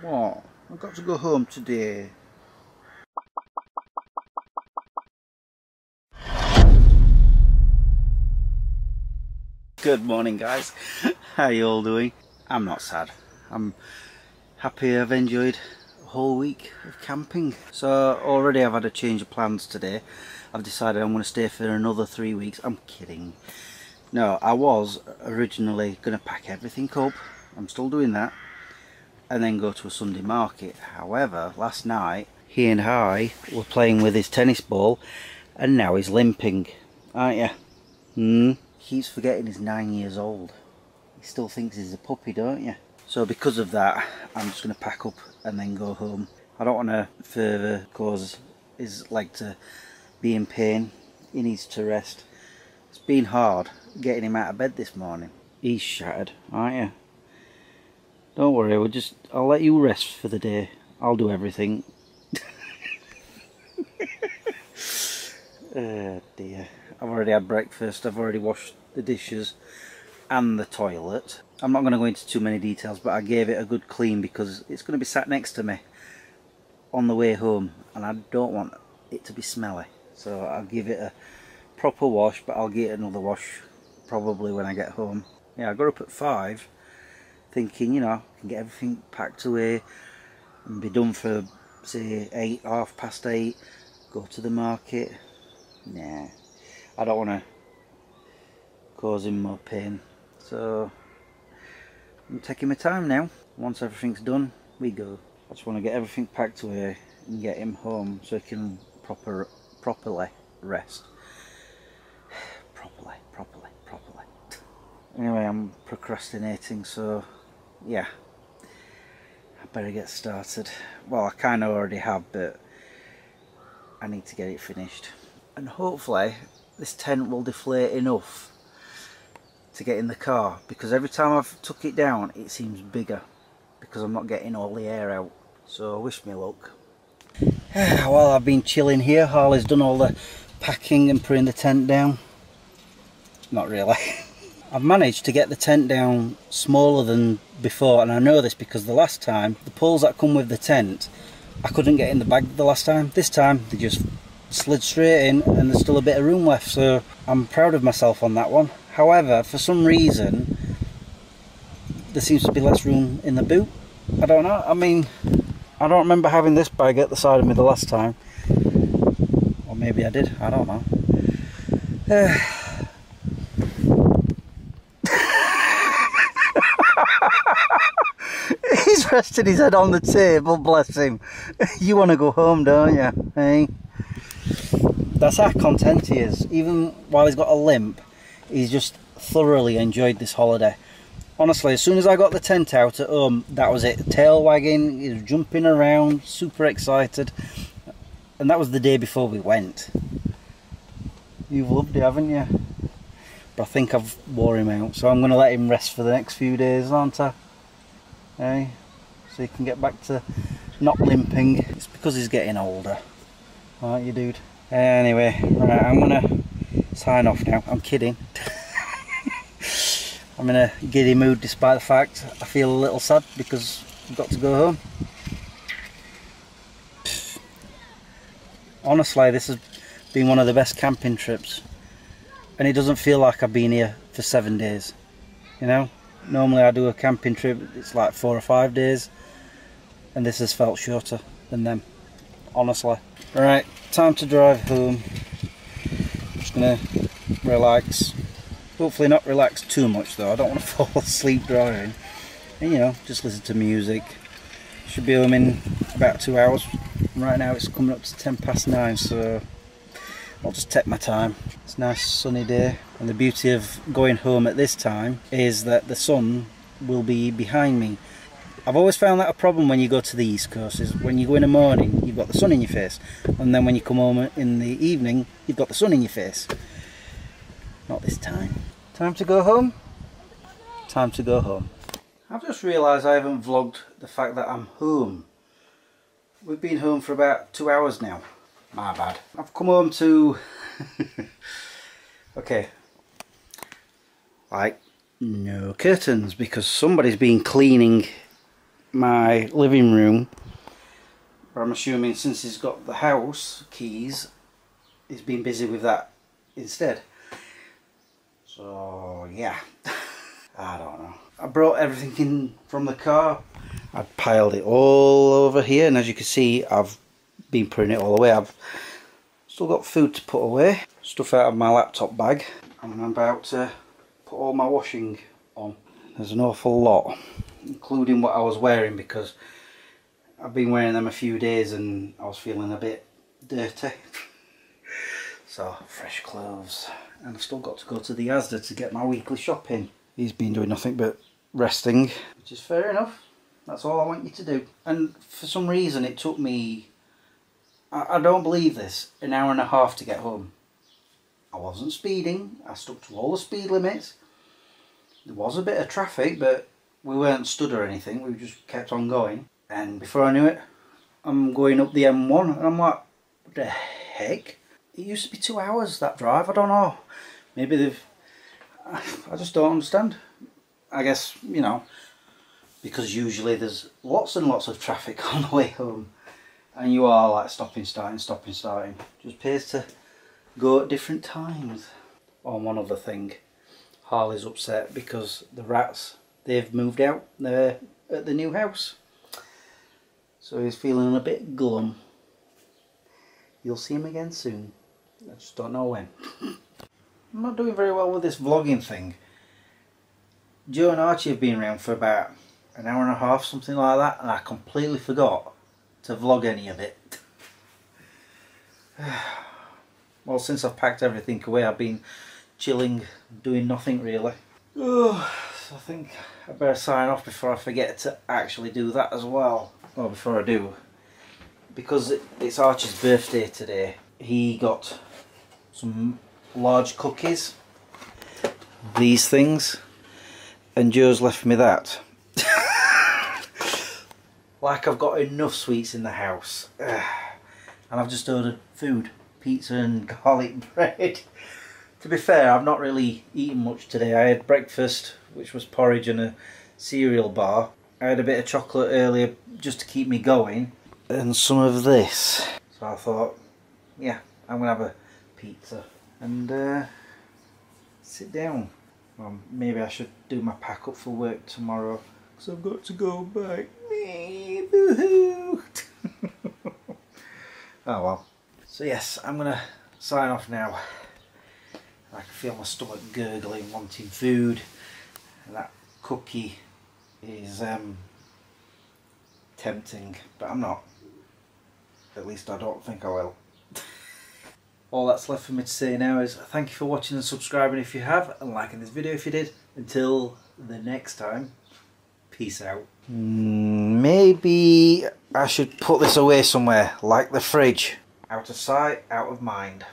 What? I've got to go home today. Good morning, guys. How you all doing? I'm not sad. I'm happy. I've enjoyed a whole week of camping. So already I've had a change of plans today. I've decided I'm going to stay for another 3 weeks. I'm kidding. No, I was originally going to pack everything up. I'm still doing that. And then go to a Sunday market. However, last night he and I were playing with his tennis ball, and now he's limping, aren't you? Keeps forgetting he's 9 years old. He still thinks he's a puppy, don't you? So because of that, I'm just going to pack up and then go home. I don't want to further cause his leg to be in pain. He needs to rest. It's been hard getting him out of bed this morning. He's shattered, aren't you? Don't worry, I'll let you rest for the day. I'll do everything. Oh dear. I've already had breakfast, I've already washed the dishes and the toilet. I'm not going to go into too many details, but I gave it a good clean because it's going to be sat next to me on the way home and I don't want it to be smelly. So I'll give it a proper wash, but I'll get another wash probably when I get home. Yeah, I got up at 5. Thinking, you know, I can get everything packed away and be done for, say, 8, half past 8, go to the market. Nah, I don't want to cause him more pain, so I'm taking my time now. Once everything's done, we go. I just want to get everything packed away and get him home so he can properly rest. Properly. Anyway, I'm procrastinating, so... yeah, I better get started. Well, I kind of already have, but I need to get it finished, and hopefully this tent will deflate enough to get in the car, because every time I've took it down it seems bigger because I'm not getting all the air out. So wish me luck. Well, I've been chilling here. Harley's done all the packing and putting the tent down. Not really. I've managed to get the tent down smaller than before, and I know this because the last time, the poles that come with the tent, I couldn't get in the bag the last time. This time they just slid straight in and there's still a bit of room left, so I'm proud of myself on that one. However, for some reason, there seems to be less room in the boot. I don't know, I mean, I don't remember having this bag at the side of me the last time. Or maybe I did, I don't know. He's resting his head on the table, bless him. You want to go home, don't you? Hey? That's how content he is. Even while he's got a limp, he's just thoroughly enjoyed this holiday. Honestly, as soon as I got the tent out at home, that was it. Tail wagging, he was jumping around, super excited. And that was the day before we went. You've loved it, haven't you? But I think I've wore him out, so I'm going to let him rest for the next few days, aren't I? Hey, so he can get back to not limping. It's because he's getting older, aren't you, dude? Anyway, right, I'm gonna sign off now. I'm kidding. I'm in a giddy mood despite the fact I feel a little sad because I've got to go home. Honestly, this has been one of the best camping trips, and it doesn't feel like I've been here for 7 days, you know? Normally I do a camping trip, it's like 4 or 5 days, and this has felt shorter than them, honestly. Alright, time to drive home. I'm just going to relax. Hopefully not relax too much though, I don't want to fall asleep driving. And you know, just listen to music. Should be home in about 2 hours. Right now it's coming up to 9:10, so I'll just take my time. It's a nice sunny day, and the beauty of going home at this time is that the sun will be behind me. I've always found that a problem when you go to the East Coast is when you go in the morning you've got the sun in your face, and then when you come home in the evening you've got the sun in your face. Not this time. Time to go home. Time to go home. I've just realised I haven't vlogged the fact that I'm home. We've been home for about 2 hours now. My bad. I've come home to... okay. Like, no curtains, because somebody's been cleaning my living room, but I'm assuming since he's got the house keys, he's been busy with that instead. So yeah, I don't know. I brought everything in from the car. I piled it all over here, and as you can see, I've been putting it all away. I've still got food to put away, stuff out of my laptop bag, and I'm about to put all my washing on. There's an awful lot, including what I was wearing, because I've been wearing them a few days and I was feeling a bit dirty. So fresh clothes, and I've still got to go to the ASDA to get my weekly shopping. He's been doing nothing but resting, which is fair enough. That's all I want you to do. And for some reason it took me, I don't believe this, an hour and a half to get home. I wasn't speeding, I stuck to all the speed limits. There was a bit of traffic, but we weren't stood or anything, we just kept on going. And before I knew it, I'm going up the M1 and I'm like, what the heck? It used to be 2 hours, that drive, I don't know. Maybe they've, I just don't understand. I guess, you know, because usually there's lots and lots of traffic on the way home and you are like stopping, starting, stopping, starting. Just pays to go at different times. On one other thing, Harley's upset because the rats, they've moved out, they're at the new house, so he's feeling a bit glum. You'll see him again soon, I just don't know when. I'm not doing very well with this vlogging thing. Joe and Archie have been around for about an hour and a half, something like that, and I completely forgot to vlog any of it. Well, since I've packed everything away, I've been chilling, doing nothing really. So I think I better sign off before I forget to actually do that as well. Well, before I do, because it's Archie's birthday today, he got some large cookies, these things, and Joe's left me that. Like I've got enough sweets in the house. And I've just ordered food, pizza and garlic bread. To be fair, I've not really eaten much today. I had breakfast, which was porridge and a cereal bar. I had a bit of chocolate earlier just to keep me going, and some of this. So I thought, yeah, I'm gonna have a pizza and sit down. Well, maybe I should do my pack up for work tomorrow, because I've got to go back. Boo-hoo. Oh well. So yes, I'm gonna sign off now. I can feel my stomach gurgling, wanting food, and that cookie is tempting, but I'm not. At least I don't think I will. All that's left for me to say now is thank you for watching and subscribing if you have, and liking this video if you did. Until the next time, peace out. Maybe I should put this away somewhere, like the fridge. Out of sight, out of mind.